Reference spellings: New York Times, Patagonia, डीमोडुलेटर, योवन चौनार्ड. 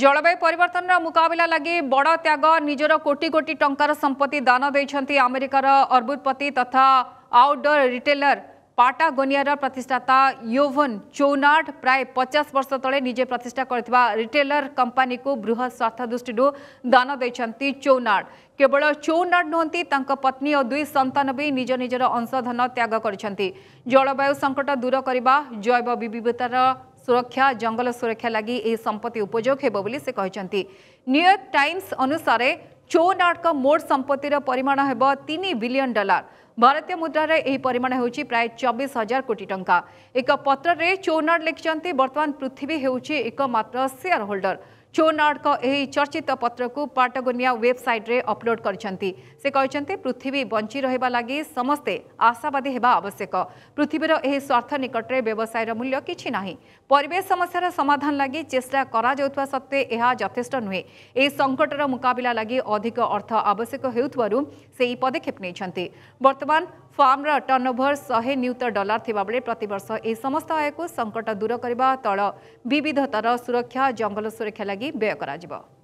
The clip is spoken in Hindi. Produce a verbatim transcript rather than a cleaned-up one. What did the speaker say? जलवायु परिवर्तन मुकाबला लगी बड़ त्याग निजर कोटी कोटी टंकार संपत्ति दान देइछंती अमेरिकार अर्बुदपति तथा आउटडोर रिटेलर पाटागोनिया प्रतिष्ठाता योवन चौनार्ड प्राय पचास वर्ष तले निजे प्रतिष्ठा करथिबा रिटेलर कंपनी को बृहत स्वार्थ दृष्टि दान देइछंती चौनार्ड। केवल चौनार्ड नुहंती पत्नी और दुई संतान भी निज निजर अंशधन त्याग करिसंती। जलवायु संकट दूर करने जैव विविधतार सुरक्षा जंगल सुरक्षा लगी यह संपत्ति उपयोग हेबो बोली से कहचंती। न्यूयॉर्क टाइम्स अनुसार चौनार्ड का मोट संपत्तिर परिमाण हेबो तीन बिलियन डॉलर भारतीय मुद्रा रे एही परिमाण होउची प्राय चौबीस हजार कोटी टंका। एक पत्र रे चौनार्ड लिखचंती वर्तमान पृथ्वी हेउची एकमात्र शेयर होल्डर। चौनार्ड का यही चर्चित पत्र को पाटागोनिया वेबसाइट रे अपलोड करचंती। से कहचंती पृथ्वी बंची रहबा लागि समस्ते आशावादी हेबा आवश्यक। पृथ्वीर एही स्वार्थ निकट रे व्यवसाय रा मूल्य किछि नाही। परिवेश समस्या समाधान लागि चेष्टा करा जाउथवा सत्वे एहा यथेष्ट नुहे। एही संकटरा मुकाबला लागि अधिक अर्थ आवश्यक हेउथवारु सेही पदक्षेप नेइचंती। वर्तमान फार्म रा टर्नओवर सौ नियुत डॉलर थिबा बेले प्रतिवर्ष एही समस्त आय को संकट दूर करबा तळ विविधतार सुरक्षा जंगल सुरक्षा लागि व्यय करा जिवो।